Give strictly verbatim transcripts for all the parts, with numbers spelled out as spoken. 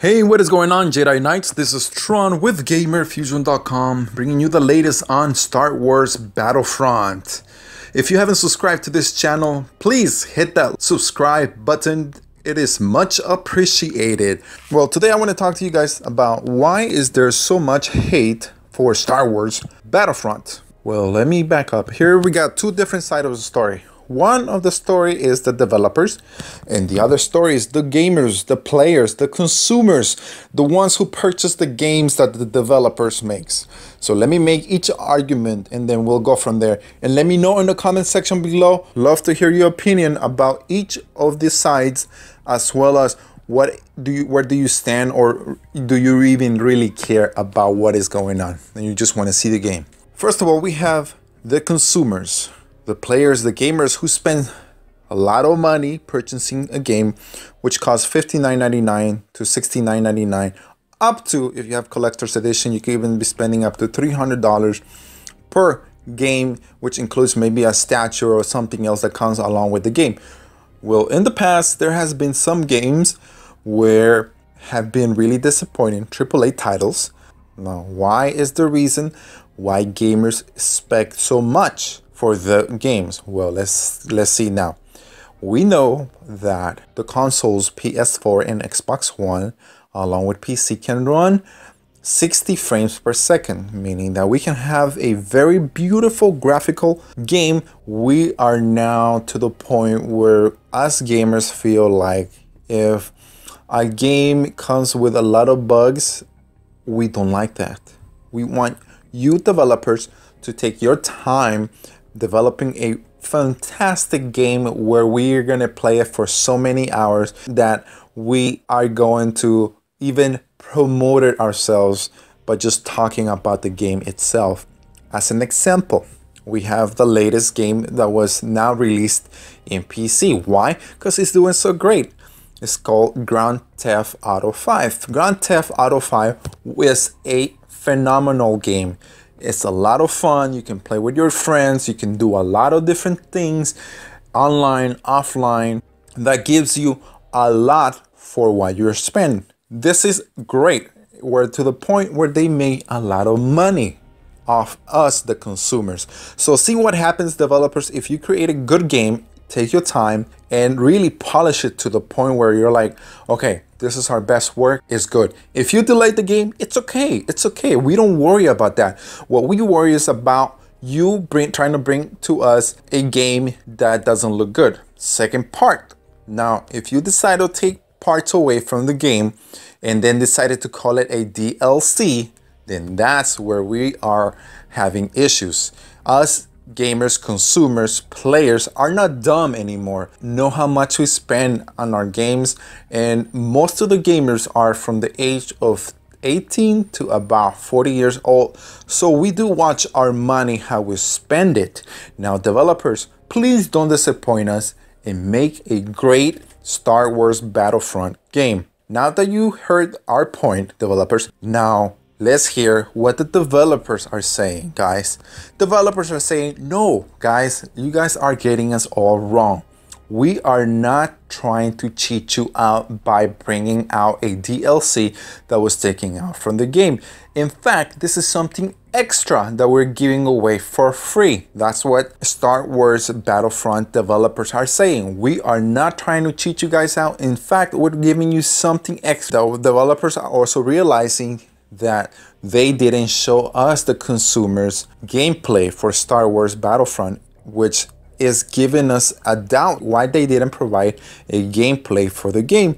Hey, what is going on, Jedi Knights? This is Tron with Gamer Fusion dot com, bringing you the latest on Star Wars Battlefront. If you haven't subscribed to this channel, please hit that subscribe button. It is much appreciated. Well, today I want to talk to you guys about why is there so much hate for Star Wars Battlefront. Well, let me back up. Here we got two different sides of the story. One of the story is the developers, and the other story is the gamers, the players, the consumers, the ones who purchase the games that the developers makes. So let me make each argument and then we'll go from there. And let me know in the comment section below. Love to hear your opinion about each of the sides, as well as what do you, where do you stand, or do you even really care about what is going on and you just want to see the game. First of all, we have the consumers. The players, the gamers who spend a lot of money purchasing a game, which costs fifty-nine ninety-nine to sixty-nine ninety-nine, up to, if you have collector's edition, you can even be spending up to three hundred dollars per game, which includes maybe a statue or something else that comes along with the game. Well, in the past, there has been some games where have been really disappointing, triple A titles. Now, why is the reason why gamers expect so much for the games? Well, let's let's see now. We know that the consoles P S four and Xbox One, along with P C, can run sixty frames per second, meaning that we can have a very beautiful graphical game. We are now to the point where us gamers feel like if a game comes with a lot of bugs, we don't like that. We want you developers to take your time developing a fantastic game where we are going to play it for so many hours that we are going to even promote it ourselves by just talking about the game itself. As an example, we have the latest game that was now released in P C. Why? Because it's doing so great. It's called Grand Theft Auto five. Grand Theft Auto five is a phenomenal game. It's a lot of fun. You can play with your friends. You can do a lot of different things online, offline. That gives you a lot for what you're spending. This is great. We're to the point where they make a lot of money off us, the consumers. So see what happens, developers. If you create a good game, take your time and really polish it to the point where you're like, okay, this is our best work, it's good. If you delay the game, it's okay, it's okay. We don't worry about that. What we worry is about you bring, trying to bring to us a game that doesn't look good. Second part. Now, if you decide to take parts away from the game and then decided to call it a D L C, then that's where we are having issues. Us gamers, consumers, players are not dumb anymore. Know how much we spend on our games, and most of the gamers are from the age of eighteen to about forty years old. So we do watch our money, how we spend it. Now, developers, please don't disappoint us and make a great Star Wars Battlefront game. Now that you heard our point, developers, now let's hear what the developers are saying, guys. Developers are saying, no, guys, you guys are getting us all wrong. We are not trying to cheat you out by bringing out a D L C that was taken out from the game. In fact, this is something extra that we're giving away for free. That's what Star Wars Battlefront developers are saying. We are not trying to cheat you guys out. In fact, we're giving you something extra. The developers are also realizing that they didn't show us, the consumers, gameplay for Star Wars Battlefront, which is giving us a doubt why they didn't provide a gameplay for the game.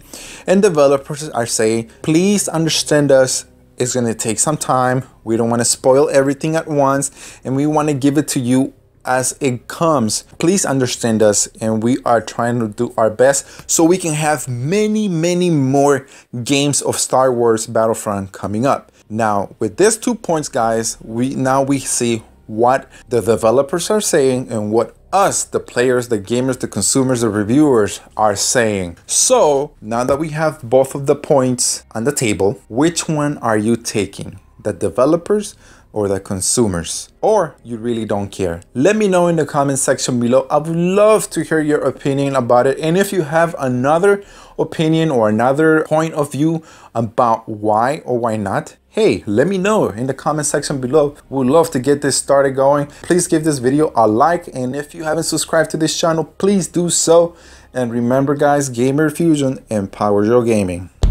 And developers are saying, please understand us, it's going to take some time. We don't want to spoil everything at once, and we want to give it to you as it comes. Please understand us, and we are trying to do our best so we can have many many more games of Star Wars Battlefront coming up. Now, with these two points, guys, we now we see what the developers are saying and what us, the players, the gamers, the consumers, the reviewers are saying. So now that we have both of the points on the table, which one are you taking? The developers, or the consumers, or you really don't care. Let me know in the comment section below. I would love to hear your opinion about it, and if you have another opinion or another point of view about why or why not, hey, let me know in the comment section below. We'd love to get this started going. Please give this video a like, and if you haven't subscribed to this channel, please do so. And remember guys, Gamer Fusion, empowers your gaming.